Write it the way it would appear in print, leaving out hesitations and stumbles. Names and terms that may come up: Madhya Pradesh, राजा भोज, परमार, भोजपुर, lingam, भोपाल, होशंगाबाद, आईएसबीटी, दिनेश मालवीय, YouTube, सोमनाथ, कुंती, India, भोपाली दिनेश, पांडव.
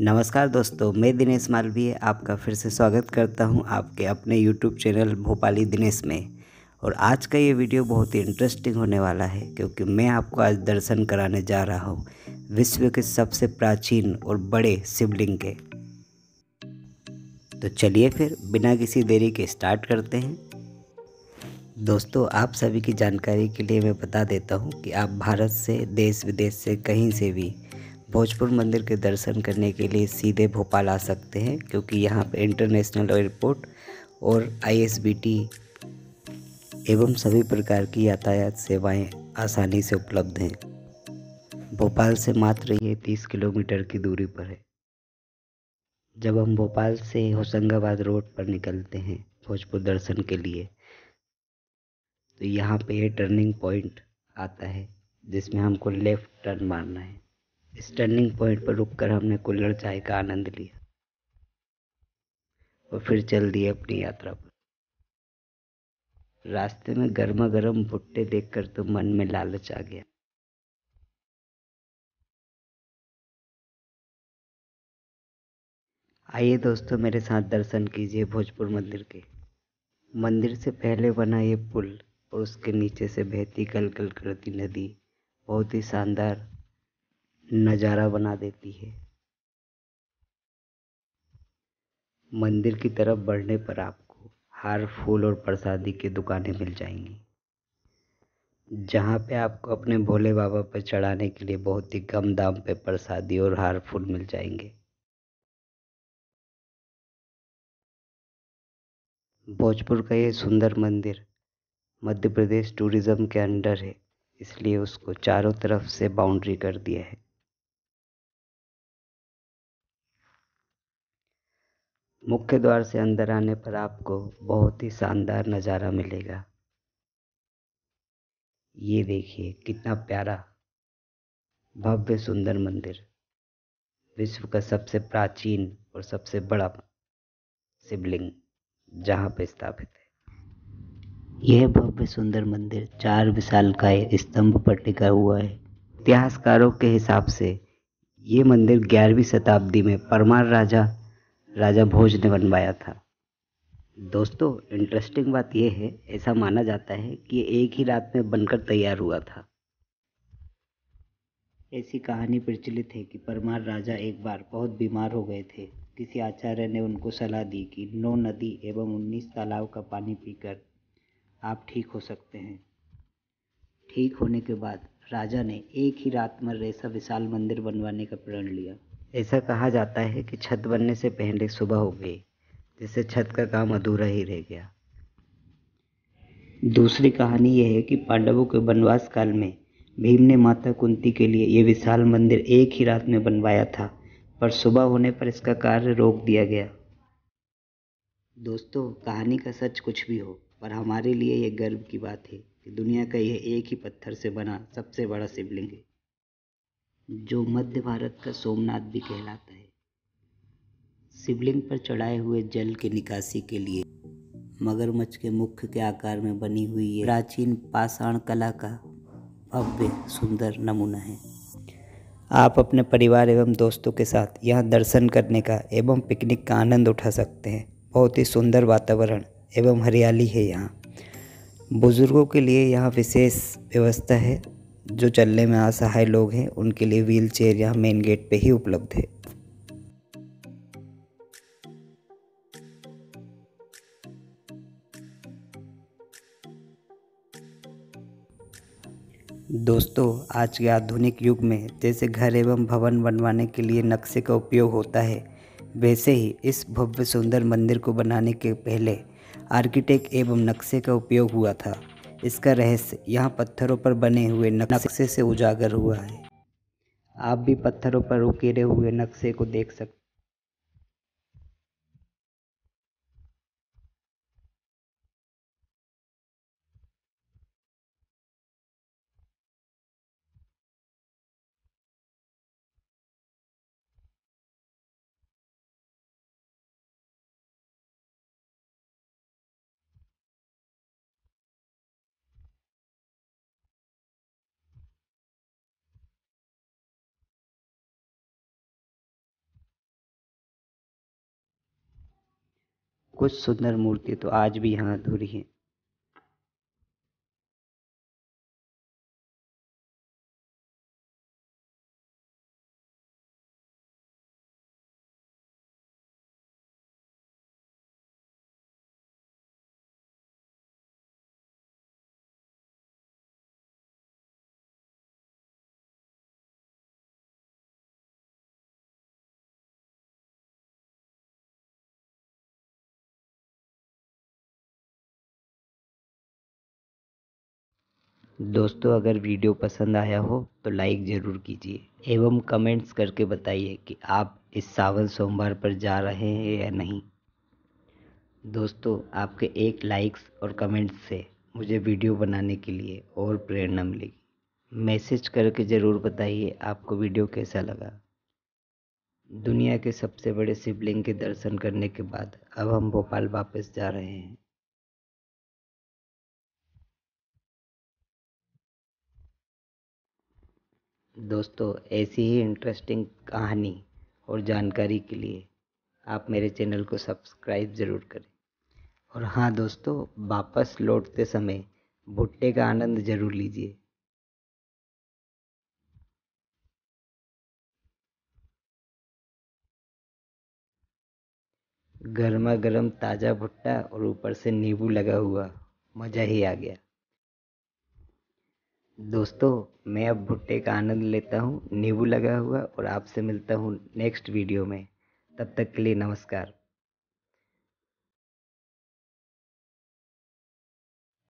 नमस्कार दोस्तों, मैं दिनेश मालवीय आपका फिर से स्वागत करता हूं आपके अपने YouTube चैनल भोपाली दिनेश में। और आज का ये वीडियो बहुत ही इंटरेस्टिंग होने वाला है क्योंकि मैं आपको आज दर्शन कराने जा रहा हूं विश्व के सबसे प्राचीन और बड़े शिवलिंग के। तो चलिए फिर बिना किसी देरी के स्टार्ट करते हैं। दोस्तों, आप सभी की जानकारी के लिए मैं बता देता हूँ कि आप भारत से, देश विदेश से, कहीं से भी भोजपुर मंदिर के दर्शन करने के लिए सीधे भोपाल आ सकते हैं क्योंकि यहाँ पर इंटरनेशनल एयरपोर्ट और आईएसबीटी एवं सभी प्रकार की यातायात सेवाएं आसानी से उपलब्ध हैं। भोपाल से मात्र ये 30 किलोमीटर की दूरी पर है। जब हम भोपाल से होशंगाबाद रोड पर निकलते हैं भोजपुर दर्शन के लिए, तो यहाँ पे ये टर्निंग पॉइंट आता है जिसमें हमको लेफ़्ट टर्न मारना है। इस टर्निंग पॉइंट पर रुककर हमने कुल्हड़ चाय का आनंद लिया और फिर चल दिए अपनी यात्रा पर। रास्ते में गर्मा गर्म भुट्टे देखकर तो मन में लालच आ गया। आइए दोस्तों, मेरे साथ दर्शन कीजिए भोजपुर मंदिर के। मंदिर से पहले बना ये पुल और उसके नीचे से बहती कलकल करती नदी बहुत ही शानदार नज़ारा बना देती है। मंदिर की तरफ बढ़ने पर आपको हार, फूल और प्रसादी की दुकानें मिल जाएंगी, जहाँ पे आपको अपने भोले बाबा पर चढ़ाने के लिए बहुत ही कम दाम पे प्रसादी और हार, फूल मिल जाएंगे। भोजपुर का ये सुंदर मंदिर मध्य प्रदेश टूरिज़्म के अंडर है, इसलिए उसको चारों तरफ से बाउंड्री कर दिया है। मुख्य द्वार से अंदर आने पर आपको बहुत ही शानदार नज़ारा मिलेगा। ये देखिए कितना प्यारा भव्य सुंदर मंदिर, विश्व का सबसे प्राचीन और सबसे बड़ा शिवलिंग जहाँ पे स्थापित है। यह भव्य सुंदर मंदिर 4 विशालकाय स्तंभ पर टिका हुआ है। इतिहासकारों के हिसाब से ये मंदिर 11वीं शताब्दी में परमार राजा भोज ने बनवाया था। दोस्तों, इंटरेस्टिंग बात यह है, ऐसा माना जाता है कि एक ही रात में बनकर तैयार हुआ था। ऐसी कहानी प्रचलित है कि परमार राजा एक बार बहुत बीमार हो गए थे। किसी आचार्य ने उनको सलाह दी कि 9 नदी एवं 19 तालाब का पानी पीकर आप ठीक हो सकते हैं। ठीक होने के बाद राजा ने एक ही रात में ऐसा विशाल मंदिर बनवाने का प्रण लिया। ऐसा कहा जाता है कि छत बनने से पहले सुबह हो गई, जिससे छत का काम अधूरा ही रह गया। दूसरी कहानी यह है कि पांडवों के वनवास काल में भीम ने माता कुंती के लिए यह विशाल मंदिर एक ही रात में बनवाया था, पर सुबह होने पर इसका कार्य रोक दिया गया। दोस्तों, कहानी का सच कुछ भी हो, पर हमारे लिए यह गर्व की बात है कि दुनिया का यह एक ही पत्थर से बना सबसे बड़ा शिवलिंग है, जो मध्य भारत का सोमनाथ भी कहलाता है। शिवलिंग पर चढ़ाए हुए जल के निकासी के लिए मगरमच्छ के मुख के आकार में बनी हुई ये प्राचीन पाषाण कला का भव्य सुंदर नमूना है। आप अपने परिवार एवं दोस्तों के साथ यहाँ दर्शन करने का एवं पिकनिक का आनंद उठा सकते हैं। बहुत ही सुंदर वातावरण एवं हरियाली है यहाँ। बुज़ुर्गों के लिए यहाँ विशेष व्यवस्था है। जो चलने में असहाय लोग हैं उनके लिए व्हील चेयर यहाँ मेन गेट पे ही उपलब्ध है। दोस्तों, आज के आधुनिक युग में जैसे घर एवं भवन बनवाने के लिए नक्शे का उपयोग होता है, वैसे ही इस भव्य सुंदर मंदिर को बनाने के पहले आर्किटेक्ट एवं नक्शे का उपयोग हुआ था। इसका रहस्य यहाँ पत्थरों पर बने हुए नक्शे से उजागर हुआ है। आप भी पत्थरों पर उकेरे हुए नक्शे को देख सकते हैं। कुछ सुंदर मूर्ति तो आज भी यहाँ अधूरी है। दोस्तों, अगर वीडियो पसंद आया हो तो लाइक ज़रूर कीजिए एवं कमेंट्स करके बताइए कि आप इस सावन सोमवार पर जा रहे हैं या नहीं। दोस्तों, आपके एक लाइक्स और कमेंट्स से मुझे वीडियो बनाने के लिए और प्रेरणा मिलेगी। मैसेज करके ज़रूर बताइए आपको वीडियो कैसा लगा। दुनिया के सबसे बड़े शिवलिंग के दर्शन करने के बाद अब हम भोपाल वापस जा रहे हैं। दोस्तों, ऐसी ही इंटरेस्टिंग कहानी और जानकारी के लिए आप मेरे चैनल को सब्सक्राइब ज़रूर करें। और हाँ दोस्तों, वापस लौटते समय भुट्टे का आनंद ज़रूर लीजिए। गर्मा गर्म ताज़ा भुट्टा और ऊपर से नींबू लगा हुआ, मज़ा ही आ गया। दोस्तों, मैं अब भुट्टे का आनंद लेता हूँ, नींबू लगा हुआ, और आपसे मिलता हूँ नेक्स्ट वीडियो में। तब तक के लिए नमस्कार।